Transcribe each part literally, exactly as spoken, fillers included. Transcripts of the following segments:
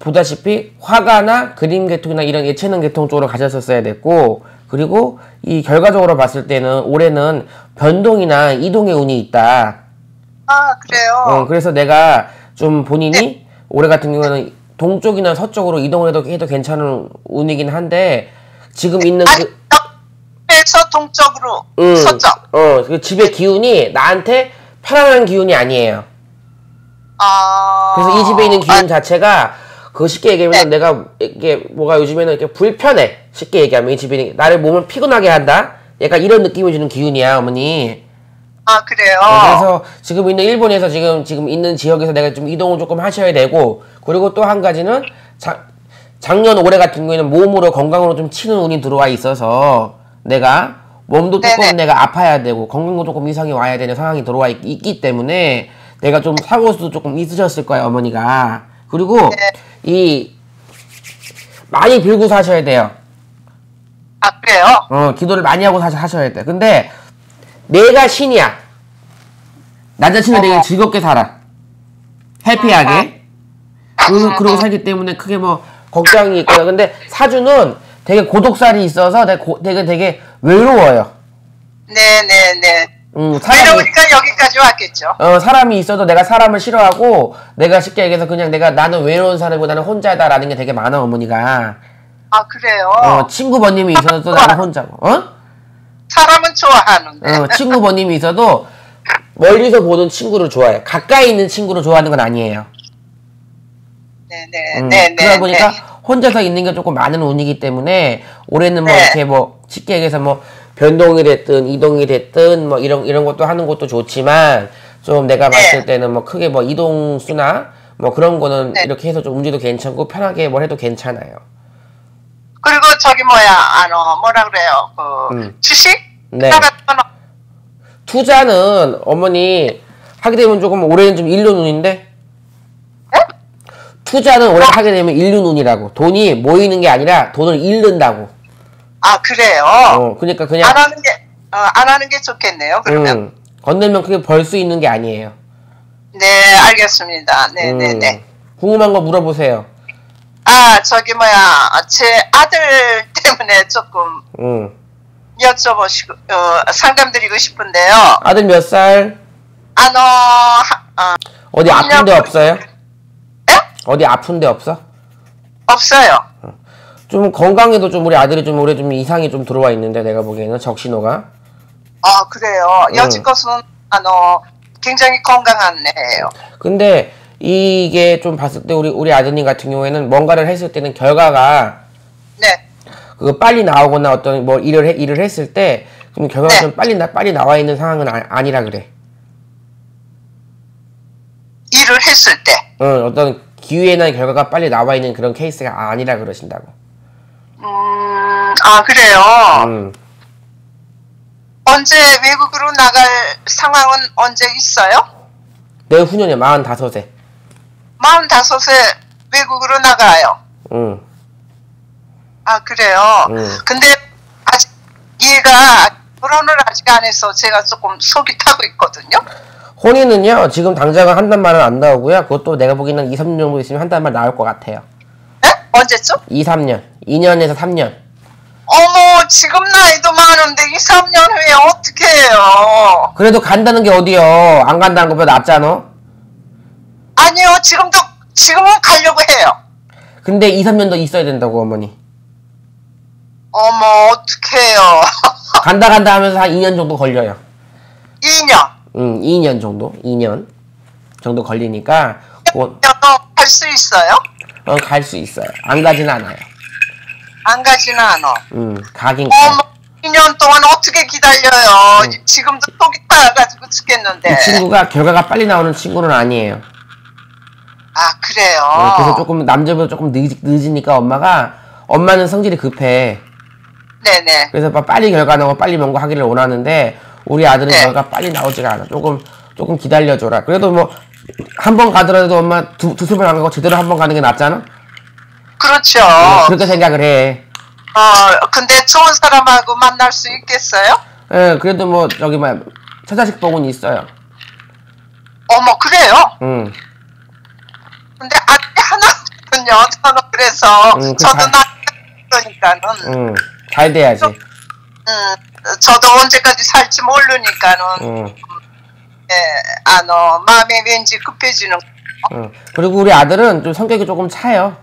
보다시피 화가나 그림 계통이나 이런 예체능 계통 쪽으로 가셨었어야 됐고, 그리고 이 결과적으로 봤을 때는 올해는 변동이나 이동의 운이 있다. 아, 그래요? 어, 그래서 내가 좀 본인이 네. 올해 같은 경우는 동쪽이나 서쪽으로 이동을 해도, 해도 괜찮은 운이긴 한데 지금 있는 아니, 그 에서 동쪽으로 음, 서쪽. 어, 그 집의 기운이 나한테 편안한 기운이 아니에요. 아. 그래서 이 집에 있는 기운 아... 자체가 그 쉽게 얘기하면 네. 내가 이게 뭐가 요즘에는 이렇게 불편해. 쉽게 얘기하면 이 집이 나를 몸을 피곤하게 한다. 약간 이런 느낌을 주는 기운이야, 어머니. 아, 그래요? 어, 그래서 지금 있는 일본에서 지금 지금 있는 지역에서 내가 좀 이동을 조금 하셔야 되고, 그리고 또 한 가지는 자, 작년 올해 같은 경우에는 몸으로 건강으로 좀 치는 운이 들어와 있어서 내가 몸도 조금 네네. 내가 아파야 되고 건강도 조금 이상이 와야 되는 상황이 들어와 있, 있기 때문에 내가 좀 사고수도 조금 있으셨을 거예요, 어머니가. 그리고 네. 이 많이 빌고 사셔야 돼요. 아, 그래요? 어, 기도를 많이 하고 사셔, 하셔야 돼. 근데 내가 신이야. 나 자신을 되게 즐겁게 살아. 해피하게. 그, 그러고 살기 때문에 크게 뭐 걱정이 있고요. 근데 사주는 되게 고독살이 있어서 되게, 고, 되게, 되게 외로워요. 네네네. 음, 사람이, 외로우니까 여기까지 왔겠죠. 어, 사람이 있어도 내가 사람을 싫어하고 내가 쉽게 얘기해서 그냥 내가 나는 외로운 사람이고 나는 혼자다 라는 게 되게 많아, 어머니가. 아, 그래요? 어, 친구 번님이 있어도 나는 혼자고. 어? 사람은 좋아하는데. 어, 친구 번님이 있어도 멀리서 보는 친구를 좋아해. 가까이 있는 친구를 좋아하는 건 아니에요. 네네. 음, 네네. 그러다 보니까 네네. 혼자서 있는 게 조금 많은 운이기 때문에 올해는 뭐 네. 이렇게 뭐 쉽게 얘기해서 뭐 변동이 됐든 이동이 됐든 뭐 이런 이런 것도 하는 것도 좋지만 좀 내가 네. 봤을 때는 뭐 크게 뭐 이동수나 뭐 그런 거는 네. 이렇게 해서 좀 움직여도 괜찮고 편하게 뭘 해도 괜찮아요. 그리고 저기 뭐야, 아노 뭐라 그래요? 그 음. 주식? 네. 투자는 어머니 하게 되면 조금 올해는 좀 일륜 운인데. 투자는 올해 하게 되면 잃는 운이라고. 돈이 모이는 게 아니라 돈을 잃는다고. 아, 그래요? 어, 그러니까 그냥 안 하는 게, 어, 안 하는 게 좋겠네요. 그러면 음, 건네면 그게 벌 수 있는 게 아니에요. 네, 알겠습니다. 네, 음, 네, 네. 궁금한 거 물어보세요. 아, 저기 뭐야, 제 아들 때문에 조금 음. 여쭤보시고 어, 상담드리고 싶은데요. 아들 몇 살? 아, 너 어, 어디 아픈 데 없어요? 어디 아픈 데 없어? 없어요. 좀 건강에도 좀 우리 아들이 좀 올해 좀 이상이 좀 들어와 있는데 내가 보기에는 적신호가. 아, 그래요? 응. 여지껏은 아노 굉장히 건강한 애예요. 근데 이게 좀 봤을 때 우리 우리 아드님 같은 경우에는 뭔가를 했을 때는 결과가 네. 그 빨리 나오거나 어떤 뭐 일을 해, 일을 했을 때 좀 결과가 네. 좀 빨리 나 빨리 나와 있는 상황은 아, 아니라 그래. 일을 했을 때. 응, 어떤 기회나 결과가 빨리 나와 있는 그런 케이스가 아니라 그러신다고. 음, 아, 그래요? 음. 언제 외국으로 나갈 상황은 언제 있어요? 내후년에 마흔다섯에. 마흔다섯에 외국으로 나가요? 음. 아, 그래요? 음. 근데 아직 얘가 결혼을 아직 안 해서 제가 조금 속이 타고 있거든요? 혼인은요, 지금 당장은 한 단말은 안 나오고요. 그것도 내가 보기에는 이, 삼 년 정도 있으면 한 단말 나올 것 같아요. 에? 언제쯤? 이, 삼 년. 이 년에서 삼 년. 어머, 지금 나이도 많은데 이, 삼 년 후에 어떻게 해요? 그래도 간다는 게 어디요? 안 간다는 것보다 낫잖아? 아니요, 지금도, 지금은 가려고 해요. 근데 이, 삼 년 더 있어야 된다고, 어머니. 어머, 어떡해요. 간다 간다 하면서 한 이 년 정도 걸려요. 이 년? 음, 이 년 정도, 이 년 정도 걸리니까. 갈 수 있어요? 어, 갈 수 있어요. 안 가진 않아요. 안 가진 않아. 음, 가긴. 어머, 이 년 동안 어떻게 기다려요? 음. 지금도 속이 타가지고 죽겠는데. 이 친구가 결과가 빨리 나오는 친구는 아니에요. 아, 그래요? 어, 그래서 조금 남자보다 조금 늦, 늦으니까 엄마가 엄마는 성질이 급해. 네네. 그래서 빨리 결과 나오고 빨리 뭔가 하기를 원하는데. 우리 아들은 결과 네. 빨리 나오지가 않아. 조금 조금 기다려줘라. 그래도 뭐 한 번 가더라도 엄마 두, 두세 번 안 가고 제대로 한 번 가는 게 낫잖아? 그렇죠. 네, 그렇게 생각을 해. 어, 근데 좋은 사람하고 만날 수 있겠어요? 예, 네, 그래도 뭐 저기 뭐야 처자식 복은 있어요. 어머, 그래요? 응. 근데 아들 하나 거든요. 저는 그래서 음, 저도 잘... 나이니까는 음, 잘 돼야지. 음, 저도 언제까지 살지 모르니까는 음. 예, 아노 마음이 왠지 급해지는. 음, 그리고 우리 아들은 좀 성격이 조금 차요.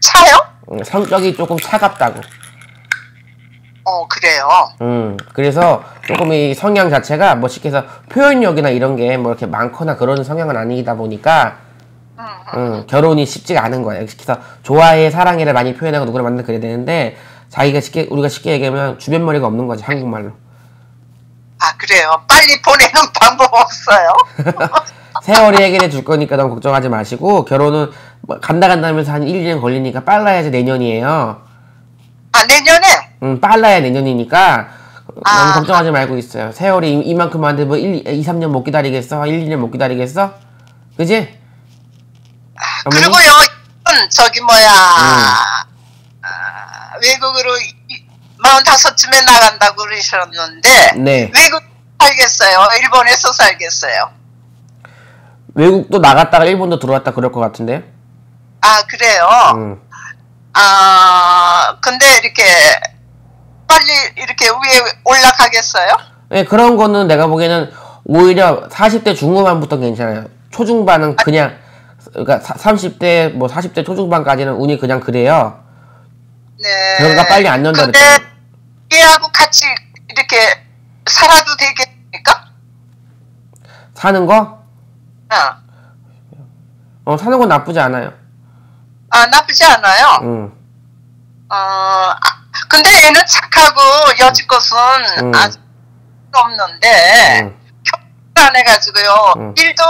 차요? 음, 성격이 조금 차갑다고. 어, 그래요. 음, 그래서 조금 이 성향 자체가 뭐 쉽게 해서 표현력이나 이런 게 뭐 이렇게 많거나 그런 성향은 아니다 보니까 음, 음. 음, 결혼이 쉽지가 않은 거예요. 그래서 좋아해, 사랑해를 많이 표현하고 누구를 만나 그래야 되는데 자기가 쉽게 우리가 쉽게 얘기하면 주변머리가 없는 거지, 한국말로. 아, 그래요. 빨리 보내는 방법 없어요. 세월이 해결해 줄 거니까 너무 걱정하지 마시고, 결혼은 간다 간다 하면서 한 일, 이 년 걸리니까 빨라야지 내년이에요. 아, 내년에? 응, 빨라야 내년이니까 아. 너무 걱정하지 말고 있어요. 세월이 이만큼 하는데 뭐 일, 이, 삼 년 못 기다리겠어? 일, 이 년 못 기다리겠어? 그지? 아, 그리고요, 저기 뭐야, 음. 아, 외국으로 마흔다섯쯤에 나간다고 그러셨는데, 네. 외국 살겠어요? 일본에서 살겠어요? 외국도 나갔다가 일본도 들어왔다 그럴 것 같은데요? 아, 그래요? 음. 아, 근데 이렇게 빨리 이렇게 위에 올라가겠어요? 네, 그런 거는 내가 보기에는 오히려 사십 대 중후반부터 괜찮아요. 초중반은 그냥, 그러니까 삼십 대, 뭐 사십 대 초중반까지는 운이 그냥 그래요. 네. 결과가 빨리 안 난다 그랬잖아요. 근데 얘하고 같이 이렇게 살아도 되겠습니까? 사는 거? 어. 어, 사는 건 나쁘지 않아요. 아, 나쁘지 않아요? 응. 어, 아, 근데 얘는 착하고 여지껏은 응. 아주 없는데, 응. 결혼 안 해가지고요. 응. 일도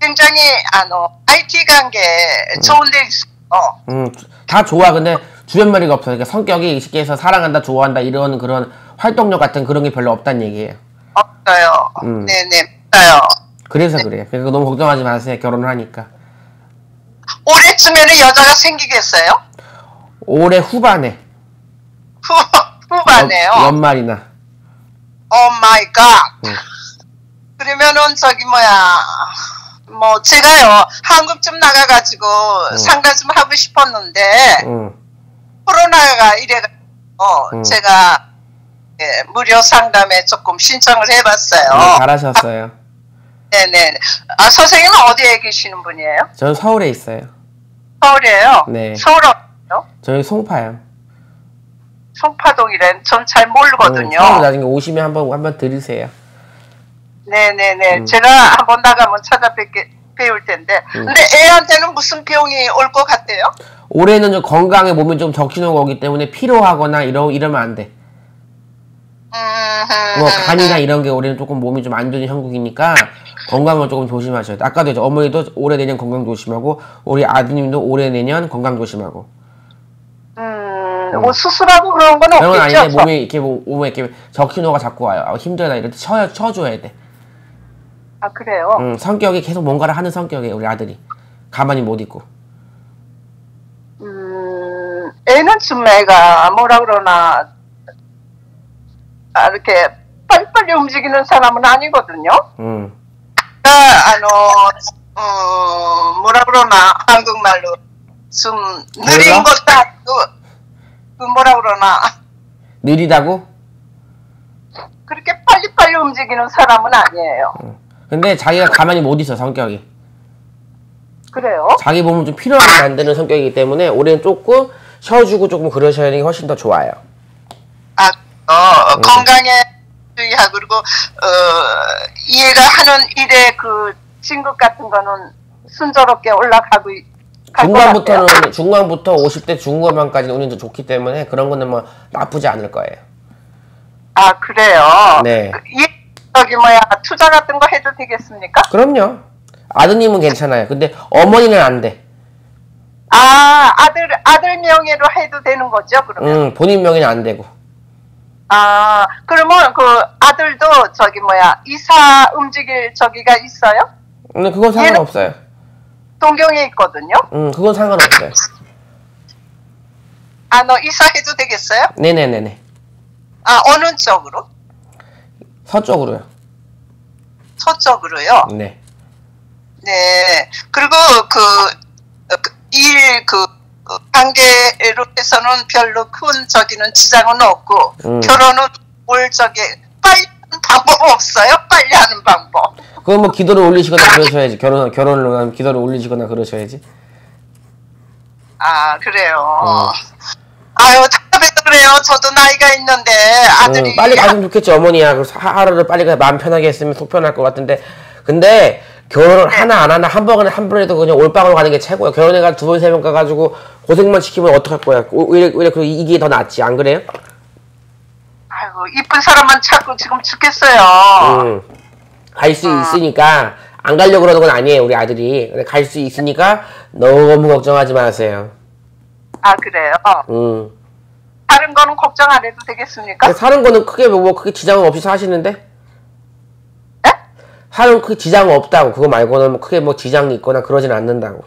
굉장히, 아, 어, 아이티 관계 응. 좋은 데 있어. 응, 다 좋아. 근데 주변머리가 없어. 그러니까 성격이 쉽게 해서 사랑한다, 좋아한다, 이런 그런 활동력 같은 그런 게 별로 없단 얘기예요. 없어요. 응. 네네, 없어요. 그래서 네. 그래요. 그러니까 너무 걱정하지 마세요. 결혼을 하니까. 올해쯤에는 여자가 생기겠어요? 올해 후반에. 후, 후반에요? 여, 연말이나. 오 마이 갓. 그러면은 저기 뭐야, 뭐 제가요 한국 좀 나가가지고 음. 상가 좀 하고 싶었는데 음. 코로나가 이래가지고 음. 제가 예, 무료 상담에 조금 신청을 해봤어요. 네, 잘하셨어요. 아, 네네. 아, 선생님은 어디에 계시는 분이에요? 저는 서울에 있어요. 서울이에요? 네. 서울 어디요? 저는 송파요. 송파동이란 전 잘 모르거든요. 음, 서울 나중에 오시면 한번 한번 들으세요. 네네네. 음. 제가 한번 나가면 찾아뵙게 배울 텐데. 음. 근데 애한테는 무슨 병이 올 것 같아요? 올해는 좀 건강에 몸이 좀 적시는 거기 때문에 피로하거나 이러 이러면 안 돼. 음... 뭐 간이나 이런 게 올해는 조금 몸이 좀 안 좋은 형국이니까 건강을 조금 조심하셔야 돼. 아까도 이제 어머니도 올해 내년 건강 조심하고 우리 아드님도 올해 내년 건강 조심하고. 음, 음. 뭐 수술하고 그런 건 없겠죠? 아닌데 저... 몸이 이렇게 몸에 이렇게 적신호가 자꾸 와요. 아, 힘들다 이럴 때 쳐 쳐줘야 돼. 아, 그래요? 음, 성격이 계속 뭔가를 하는 성격이에요, 우리 아들이. 가만히 못 있고. 음, 애는 좀 애가 뭐라 그러나. 이렇게 빨리빨리 움직이는 사람은 아니거든요. 음. 그러니까, 아, 어, 뭐라 그러나, 한국말로, 좀, 느린 것도 아니고, 그 뭐라 그러나. 느리다고? 그렇게 빨리빨리 움직이는 사람은 아니에요. 음. 근데 자기가 가만히 못 있어, 성격이. 그래요? 자기 몸을 좀 필요하게 만드는 성격이기 때문에, 올해는 조금 쉬어주고 조금 그러셔야 하는 게 훨씬 더 좋아요. 아, 어, 음. 건강에 주의하고, 그리고, 어, 이해가 하는 일에 그, 진급 같은 거는 순조롭게 올라가고, 중간부터는, 중간부터 오십 대 중후반까지는 운이 더 좋기 때문에 그런 거는 뭐 나쁘지 않을 거예요. 아, 그래요? 네. 그, 저기 뭐야, 투자 같은 거 해도 되겠습니까? 그럼요. 아드님은 괜찮아요. 근데 어머니는 안 돼. 아, 아들, 아들 명의로 해도 되는 거죠, 그러면? 응, 음, 본인 명의는 안 되고. 아, 그러면 그 아들도 저기 뭐야 이사 움직일 저기가 있어요? 근데 그건 상관없어요. 동경에 있거든요. 음, 그건 상관없어요. 아, 너 이사해도 되겠어요? 네네네네. 아, 어느 쪽으로? 서쪽으로요. 서쪽으로요? 네. 네. 그리고 그, 그 일 그 관계로 해서는 별로 큰 저기는 지장은 없고 음. 결혼은 올 적에 빨리 하는 방법 없어요? 빨리 하는 방법. 그건 뭐 기도를 올리시거나 그러셔야지. 결혼 결혼을 하면 기도를 올리시거나 그러셔야지. 아 그래요. 어. 아유 답답해서 그래요. 저도 나이가 있는데 아들이 음, 빨리 가면 좋겠지 어머니야. 하루를 빨리 가 마음 편하게 했으면 속 편할 것 같은데 근데. 결혼을 네. 하나 안 하나 한 번은 한 번에도 그냥 올빵으로 가는 게 최고야. 결혼해가 두 번 세 번 가가지고 고생만 시키면 어떡할 거야. 오히려 오히려 그 이게 더 낫지 안 그래요? 아이고 이쁜 사람만 찾고 지금 죽겠어요. 음, 갈 수 어. 있으니까 안 가려고 그러는 건 아니에요 우리 아들이. 근데 갈 수 있으니까 너무 걱정하지 마세요. 아 그래요? 음. 다른 거는 걱정 안 해도 되겠습니까? 사는 거는 크게 뭐 크게 지장은 없이 사시는데? 하는 그 지장 없다고 그거 말고는 뭐 크게 뭐 지장이 있거나 그러진 않는다고.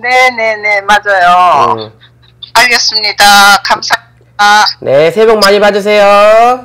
네네네 맞아요. 음. 알겠습니다. 감사합니다. 네 새해 복 많이 받으세요.